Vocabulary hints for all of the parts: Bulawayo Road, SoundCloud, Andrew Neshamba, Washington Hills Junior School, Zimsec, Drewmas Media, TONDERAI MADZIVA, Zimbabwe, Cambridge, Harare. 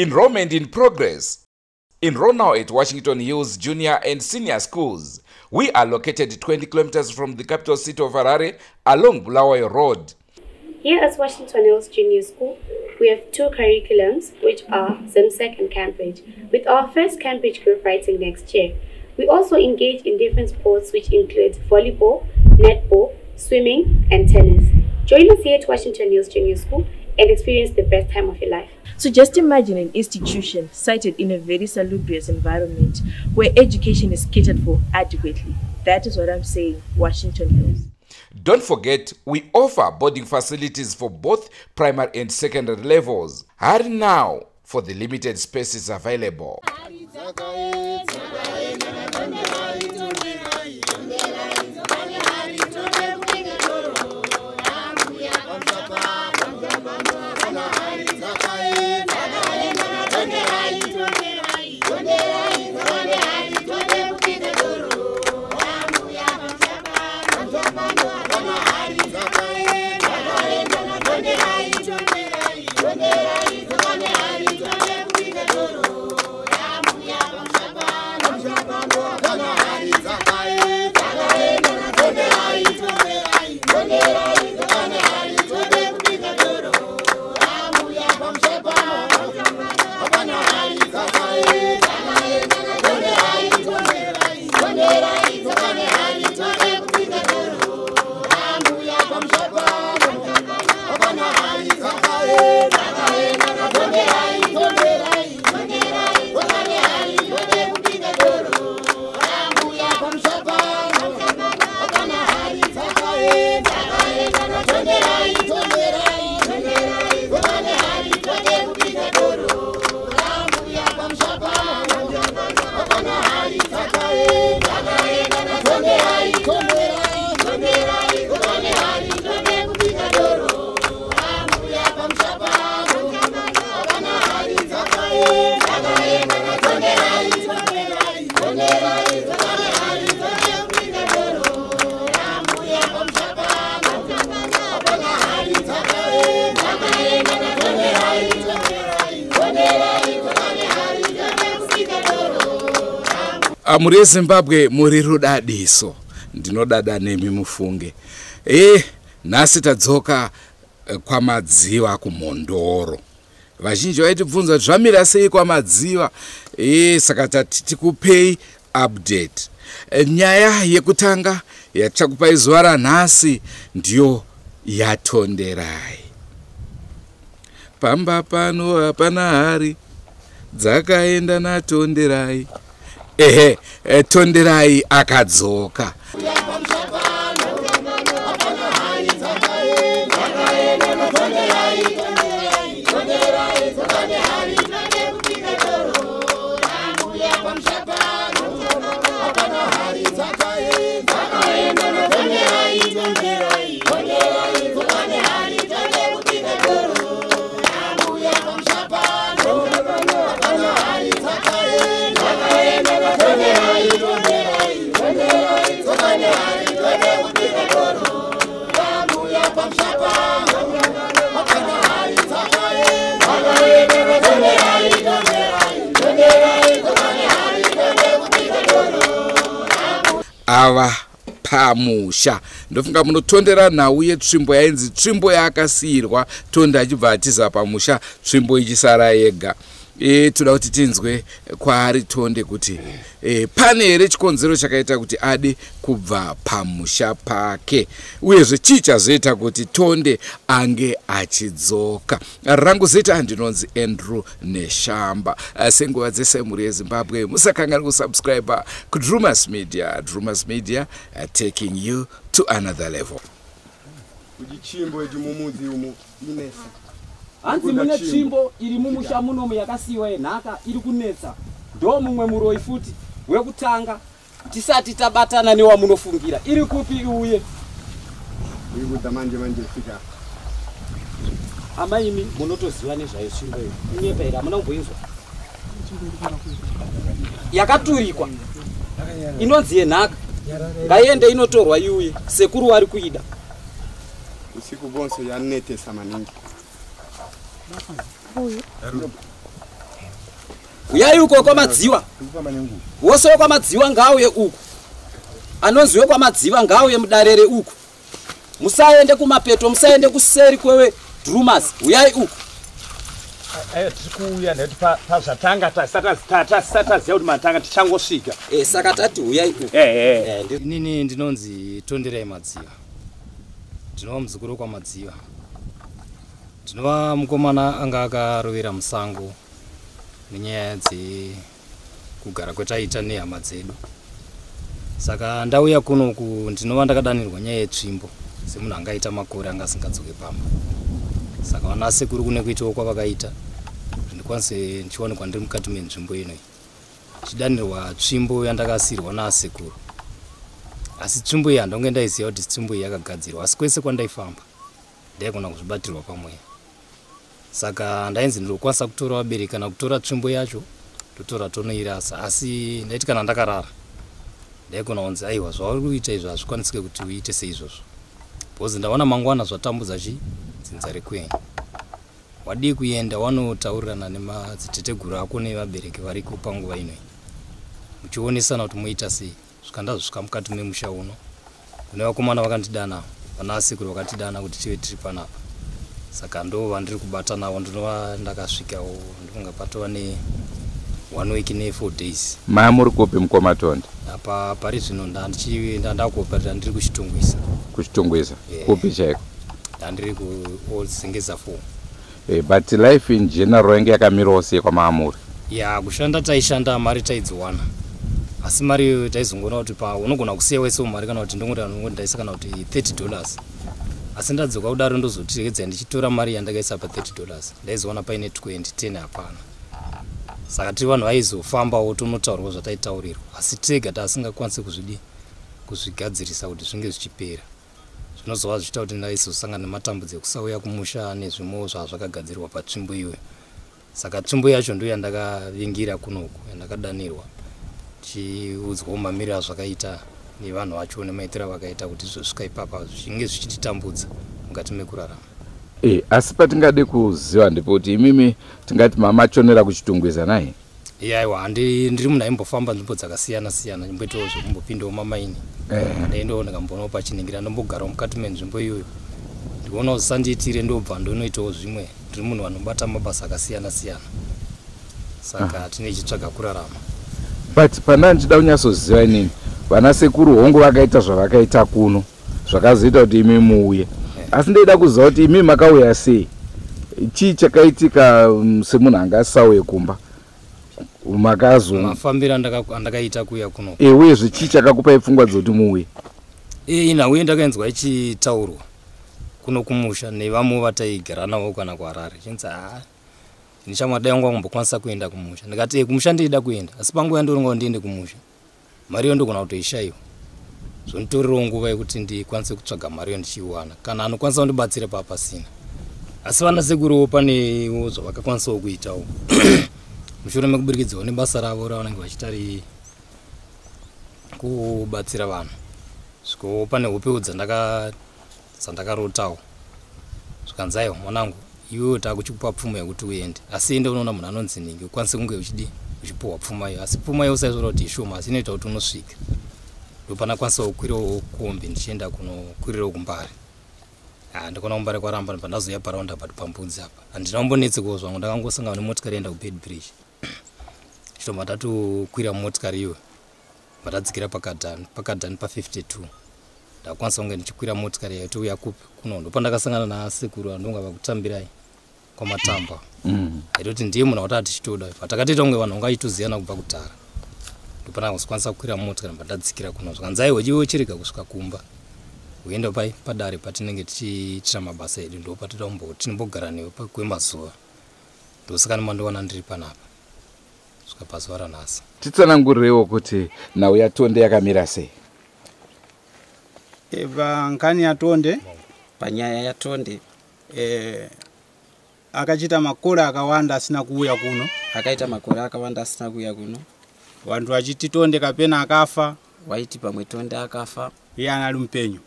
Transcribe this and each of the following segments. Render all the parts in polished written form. Enrollment in progress. Enroll now at Washington Hills Junior and Senior Schools. We are located 20 kilometers from the capital city of Harare along Bulawayo Road. Here at Washington Hills Junior School, we have two curriculums, which are Zimsec and Cambridge, with our first Cambridge group writing next year. We also engage in different sports, which include volleyball, netball, swimming, and tennis. Join us here at Washington Hills Junior School and experience the best time of your life. So just imagine an institution sited in a very salubrious environment where education is catered for adequately. That is what I'm saying, Washington Hills. Don't forget, we offer boarding facilities for both primary and secondary levels. Hurry now for the limited spaces available. Muri Zimbabwe muri rudadiso ndinodada nemi mufunge nhasi tadzoka kwamadziva kumhondoro. Vazhinji vaitibvunza zvamira sei kwamadziva, saka tati tikupei update. Nyaya yekutanga yatakupai zuva ranhasi ndiyo yatonderai. Pamba pano hapana hari dzakaenda natonderai. Tonderai akadzoka. Ava pamusha ndofunga munotondera nhau yetsvimbo yainzi tsvimbo yakasiyirwa tonda achibva atiza pamusha tsvimbo ichisara yega. Toda kuti tinzwe kwaari tonde kuti pane here chikonzero chakaita kuti ade kubva pamusha pake uyezve chii chazoita kuti tonde ange achidzoka. Rangu zita handinonzi Andrew Neshamba. Senguva dzese mhuri yeZimbabwe musakanganwi kusubscribe kuDrewmas Media. Drewmas Media taking you to another level. Uchichimbo echimumudzi umu inesa. Anzi mune chimbo iri mumusha munomu yakasiyiwa yenhaka iri kunetsa. Ndo mumwe muroi futi wekutanga tisati tabatana newamunofungira. Iri kupi uye? Iri kudamanje manje fika. Amaimi munotoziva nezvayo chimbo iyi. Inyepa iri hamunamboinzwa. Yakaturikwa. Inonzi yenhaka. Ngaiende inotorwa iuye. Sekuru ari kuida. Usiku bonso yanetesa maningi. Boy. Uyayuko kwa madziwa. Woso kwa madziwa ngawe uku. Anonziwe kwa madziwa ngawe mdarere uku. Musaende kumapeto, musaende kuseri kwewe Drewmas. Uyai uku. Tiku uya neti paza tanga sata yaudi matanga tichango shika. Saka tati uyai uku. Nini ndinonzi tondere madziwa. Ndinova mzukuru kwa madziwa. Ndinova mukomana anga akarovera musango. Nenyaya dzekugara kwetaita nehama dzedu. Saka ndauya kuno ndinova ndakadanirwa nyaya yetsvimbo semunhu angaita makore angasingadzoke pamba. Saka vanasekuru kune kuitawo kwavakaita ndikwanise ndichionekwa ndiri mukati menzvimbo inoyi. Chidanirwa tsvimbo yandakasirwa nasekuru. Asi tsvimbo iyi handonge ndaiziva kuti tsvimbo iyi yakagadzirwa, asi kwese kwandaifamba ndaigona kuzvibatirwa pamweya. Saka ndainzi ndinokwanisa kutora vabereki kana kutora tsvimbo yacho totora tonoirasa, asi ndaiti kana ndakarara ndaigona kunzi aiwa zvauri kuita izvi hazvikwanisike kuti uite seizvozvo bhozi ndaona mangwana zvatambudza dzinza rekwenya. Wadii kuenda wanotaurirana nemadziteteguru ako nevabereki variko panguva inoyi muchionesana kuti moita sei. Zvika mukati memusha uno kune vakomana vakandidana, vanasekuru vakatidana kuti tive tiri panapa. Saka ndo vandiri kubata nawo, ndinova ndakasvikawo ndinonga patova ne 1 week ne 4 days. Mai muri kope mukomatondi apa pari zvino ndakoperera ndiri kuchitongwisa. Kuchitongwisa kope chaiko ndandiri ku all singeza form. But life in general yange yakamirawo sei kwamaamuri? Ya kushanda taishanda mari taidziwana, asi mari taizongona kuti pa unogona kusiya wese mari kana kuti ndongoti ndaisakana kuti $30. Asi ndadzoka kudaro ndozotiregedza ndichitora mari yandakaisa pa $30. Ndaizoona paine 2010 apana. Saka tiri vanhu vaizofambawo tonotaurwa zvataitaurirwa, asi tega tasingakwanisi kuzvigadzirisa kuti zvinge zvichipera. Zvinozova zvichita kuti ndaizosangana nematambudziko kusauya kumusha nezvimo zvazvakagadzirwa patsvimbo iwe. Saka tsvimbo yacho ndiyo yandakavingira kunoku yandakadanirwa chiudzwa mamiriro azvakaita nevanhu vacho nemaitira vakaita kuti zvosvika ipapa zvinge zvichititambudza mukati mekurarama. Asi patingade kuziva ndipo kuti imimi tingati mamachonera kuchitungwiza naye. Aiwa handiri munhu aimbofamba nzvimbo dzakasiyana-siyana ndimboitawo zvekumbopindawo mamaini. Ndaindooneka mboonawo pachiningira ndombogarawo mukati menzvimbo iyoyo. Ndionawo zvisandiitire ndobva ndonoitawo zvimwe. Ndiri munhu anobata mabasa akasiyana-siyana. Saka tinochitsvaga kurarama. But pana ndichida kunyatsoziva inini. Vanasekuru hongu vakaita zvavakaita kuno zvakazoita kuti imi muuye, asi ndaida kuziva kuti imi makauya sei, chii chakaitika semunhu angasauye kumba makazomafambiro andakaita kuya kuno uyezve chii chakakupai pfungwa dzokuti muuye? Inhauye ndakainzwa ichitaurwa kuno kumusha nevamwe vataigara navo kana kuHarare chinzi haa ndichamwadai wangu wambokwanisa kuenda kumusha. Ndikati kumusha ndeida kuenda, asi panguva ndoronga ndiende kumusha mari ndogona kutoishayiwa. Zvonitorerawo nguva yekuti ndikwanise kutsvaga mari ndichiiwana kana anokwanisa kundibatsira papasina. Asi vanasekuru panewo zvavakakwanisawo kuitawo mushure mekubirikidzawo nebasa ravo ravanenge vachitari kubatsira vanhu. Zvikowo pane hopewo dzandakarotawo zvikanzaiwa mwanangu iwewo taakuchikupa pfumo yekuti uende, asi ende unoona munhu anonzi ningi ukwanise kunge uchidii uchipuwa pfuma iyo, asi pfuma iyo usaizoda kuti ishoma asi inoita kuti unosvika. Ndopana kwanisao kukwirawo kombi ndichienda kunokwirirawo kumbare. Ndakaona kumbare kwaramba pandazoya paraundi apa pambudzi apa handina kumbonetsekawo zvangu, ndakangosangana nemotikari yaenda kuBedbridge chitoma tatokwira motikari iwe patadzikira pakadhani pa52 ndakakwanisa kunge ndichikwira motikari yaitouya kupi kuno. Ndopandakasangana nasekuru andonga vakutambirai kwamatamba. Ndoti ndiye munhu kuti atichitoda patakatoita kunge vanhu vangaitoziyana kubva kutara. Ndopana kusikwanisa kukwira motikari patadzikira kuno zvakanzaiwe chiwe chirega kusvika kumba uenda pai padare patinenge tichiitira mabasa edu ndopatida kumbotinimbogara newe kwemazuva. Ndosikana mandowana ndiri panapa kusvika pazuva ranhasi. Titsanangurirewo kuti nhau yatonde yakamira sei? Vangani yatonde panyaya yatonde akaita makore akawanda asina kuuya kuno. Vantu vachititonde kapena akafa, waiti pamwe tonde akafa. Iye anali mpenyu.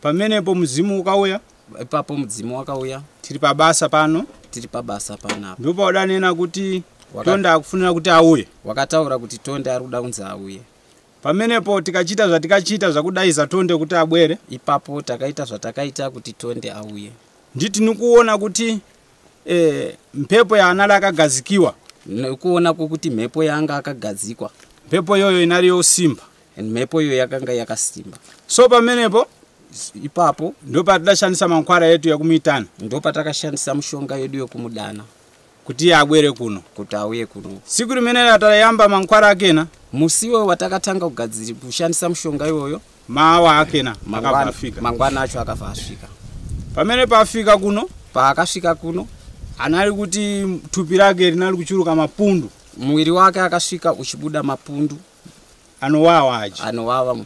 Pamenepo muzimu ukauya, ipapo muzimu wakauya. Tiri pabasa pano. Ndipo udanena kuti Tonda akufunira kuti auye. Wakataura kuti Tonde arikuda kunzi auye. Pamenepo tikachita zvatikachita zvakudaiza Tonde kuti abwere. Ipapo takaita zvatakaita kuti Tonde auye. Nditi nikuona kuti mpepo ya anala akagazikiwa. Nikuona kuti mhepo yanga akagadzikwa. Mhepo yoyo inariyo simba. Mhepo yoyo yakanga yakasimba. So pamenepo ipapo ndopa tidashandisa mankwara yetu yekumitana. Ndopa takashandisa mushonga yedu yokumudana. Kuti abwere kuno, kuti auye kuno. Siku rimene atarayamba mankwara akena, musiwo watakatanga kugadzira kushandisa mushonga yoyo, mawa akena akafika. Mangwana acho akafika. Pamene paafika kuno, paakasika kuno, anali kuti thupi lake linali kuchuruka mapundu. Mwiri wake akasika uchibuda mapundu. Anowawa aje. Anowawa.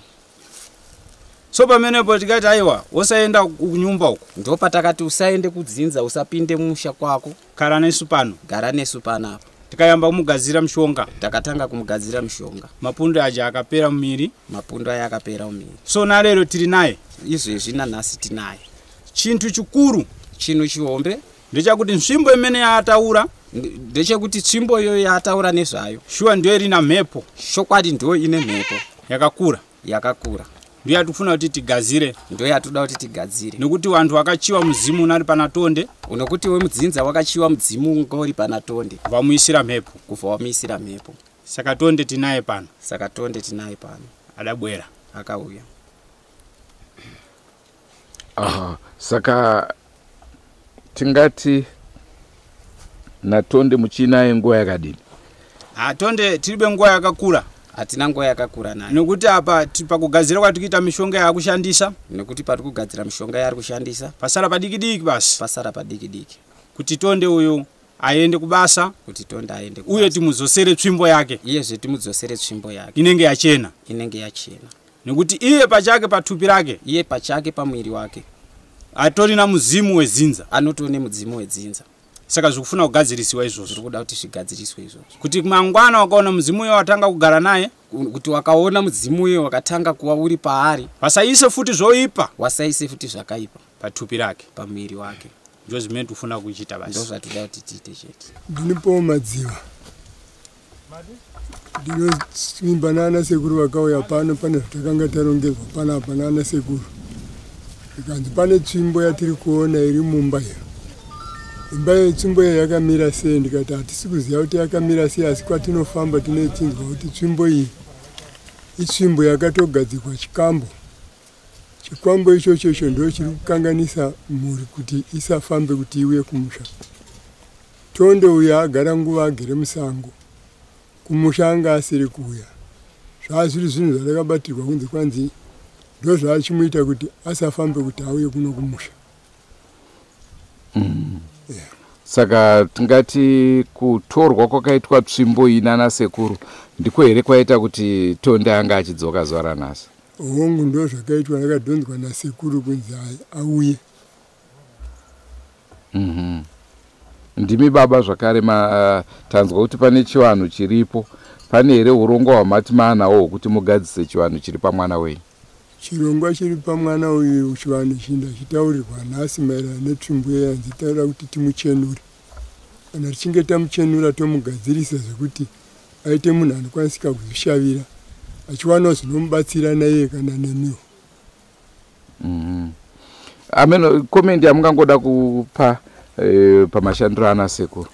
So pamenepo tikati aiwa, usaenda kunyumba uko. Ndopa takati usaende kudzinza, usapinde musha kwako. Karanesu pano. Karanesu pano. Tikayamba kumugadzira mshonga. Takatanga kumugadzira mshonga. Mapundu aje akapera mumiri. Mapundu aje akapera mumiri. So nalero tiri naye. Izvina nhasi tinaye. Chintu chikuru, chinhu chihombe. Ndechekuti nzvimbo imene yataura, ndechekuti nzvimbo yoyo yataura nezvayo. Shuwa ndiyo irina mhepo. Shokwadi ndiyo ine mhepo. Yakakura. Yakakura. Ndiyo yatifuna kuti tigadzire. Ndiyo yatuda kuti tigadzire. Nokuti vantu vakachiwa muzimu unari pana Tonde. Unokuti wemudzinza wakachiwa muzimu ungori pana Tonde. Vamuisira mhepo. Kufa vamuisira mhepo. Saka Tonde tinaye pano. Saka Tonde tinaye pano. Adabwera. Akauya. Aha. Saka tingati na Tonde muchinaye nguwa yakadini. Ah, Tonde tiribe nguwa yakakura. Atina nguwa yakakura naye. Nokuti apa pakugadzira kwatikuita mishonga yakushandisa. Nokuti patikugadzira mishonga yarikushandisa. Pasara padikidiki basi. Pasara padikidiki. Kuti Tonde uyu aende kubasa, kuti Tonde aende kubasa. Uye timuzosere tsvimbo yake. Yese timuzosere tsvimbo yake. Inenge yachena. Inenge yachena. Nokuti iye pachake pathupi lake, iye pachake pamwiri wake. Atori na muzimu wezinza. Anotone muzimu wezinza. Saka zikufuna kugadziriswa izvozvo. Zirikuda kuti zvigadziriswe izvozvo. Kuti mangwana wakaona muzimu uyo watanga kugara naye, kuti wakaona muzimu uyo wakatanga kuwa uri paari. Wasaise futi zvoipa. Wasaise futi zvakaipa. Pathupi lake, pamwiri wake. Ndio zimene tufuna kuchita basi. Ndio zvatuda kuti tiite chete. Ndinipo madziwa. Madi? Ndino simbanana sekuru wakauya pano pane takanga tarongezwa pana banana sekuru. Ikanzi pane tsvimbo yatiri kuona iri mumba iyo. Imba yetsvimbo yakamira sei, ndikati hatisi kuziva kuti yakamira sei, asi kwatinofamba tinochinzwa kuti tsvimbo iyi itsvimbo yakatogadzikwa chikambo. Chikambo ichocho ndio chiri kukanganisa mhuri kuti isafambe kuti iuye kumusha. Tonde uya agara nguva agere musango. Kumusha anga asiri kuuya. Zvazviri zvinhu zvakabatirwa kunzi kwanzi ndo zvachimuita kuti asafambe kuti auye kuno kumusha. Saka tingati kutorwa kwakaitwa tsvimbo inana sekuru ndiko here kwaita kuti Tonde anga achidzoka zuva ranhasi. Hongu ndo zvakaitwa nakadhonzwa nasekuru kunzi auye. Ndimi baba zvakare tanzwa kuti pane chiwanhu chiripo. Pane here urongo hwamatimaanawo kuti mugadzise chiwanhu chiri pamwana wenyu. Chirongwa chiri pamwana uyu chiwanhu chinda chitaurirwa nhasi maererano netsvimbo yanzi taura kuti timuchenura. Kana tichinge tamuchenura tomugadzirisa zvekuti aite munhu anokwanisika kuzvishavira. Achiwanawo zvinomubatsira naye kana nemiwo. Ameno komendi yamungangoda kupa pamashandiro ana sekuru.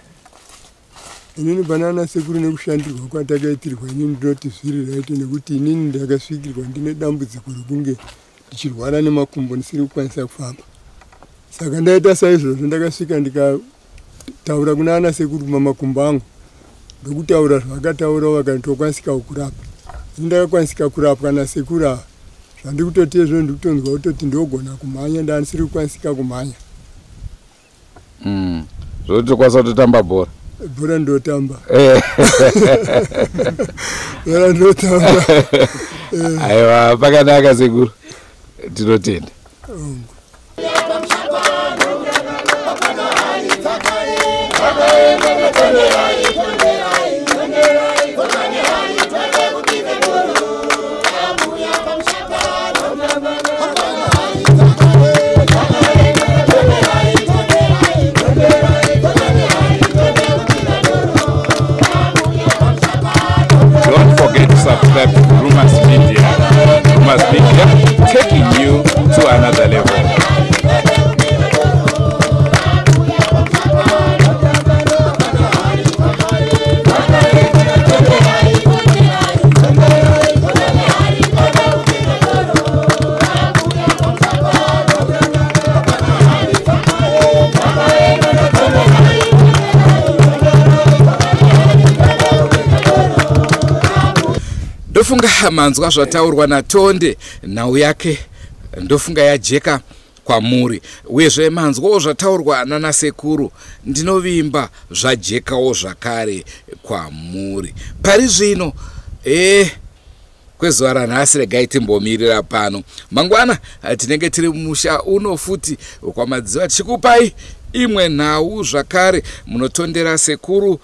Inini banana sekuru nekushandirwa kwatakaitirwa inini ndinoti zviri right nekuti inini ndakasvikirwa ndine dambudziko rokunge ndichirwara nemakumbo ndisiri kukwanisa kufamba. Saka ndaita saizvozvo ndakasvika ndikataura kuna ana sekuru mamakumbo angu. Ndokutaura zvakataura vakatokwanisika kurapa. Ndakakwanisika kurapwa nasekuru. Zvandikutotezvo ndikutonzwa kuti ndogona kumhanya ndanisiri kukwanisika kumhanya. Zote kwa sato tamba bora. Bora ndo tamba. Bora ndo tamba. Aiwa, paka naka seguru. Tinotende. Ndofunga manzwa zvataurwa naTonde nau yake ndofunga yajeka kwamuri wezve manzwa zvataurwa nana sekuru ndinovimba zvajekawo zvakare kwamuri pari zvino kwezuva ranhasi regai timbomirira pano mangwana tinenge tiri musha uno futi kwamadziva tichikupai imwe nhau zvakare munotondera sekuru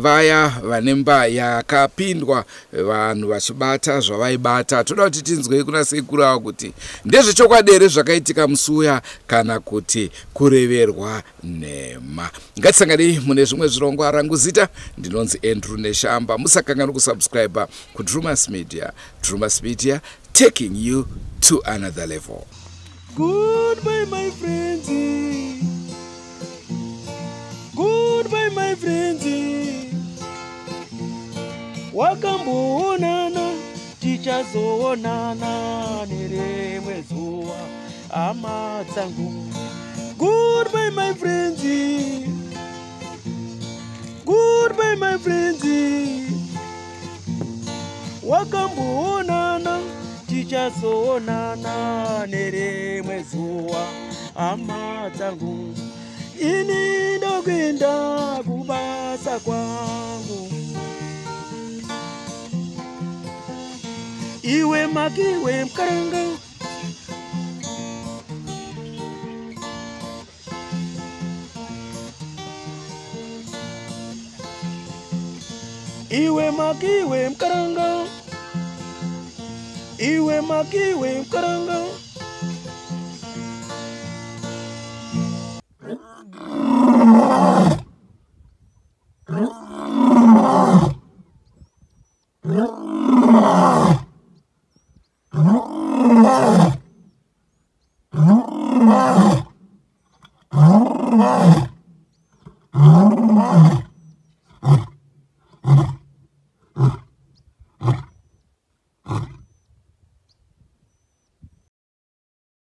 vaya vanemba yakapindwa vanhu vachibata zvavaibata toda kuti tinzwe kuna sekuru avo kuti ndezvechokwadi zvakaitika musuya kana kuti kureverwa nhema ngatisanganei mune zvimwe zvirongwa rangu zita ndinonzi Andrew Neshamba musakanganwe kusubscribe ku Drewmas Media taking you to another level. Goodbye my friends. Goodbye my friends. Wakamboonana tichazoonana nerimwe zuwa ama dzangu. Goodbye my friends. Goodbye my friends. Wakamboonana tichazoonana nerimwe zuwa ama dzangu. Ini ndokwenda kubasa kwangu iwe makiwe mkaranga iwe makiwe mkaranga iwe makiwe mkaranga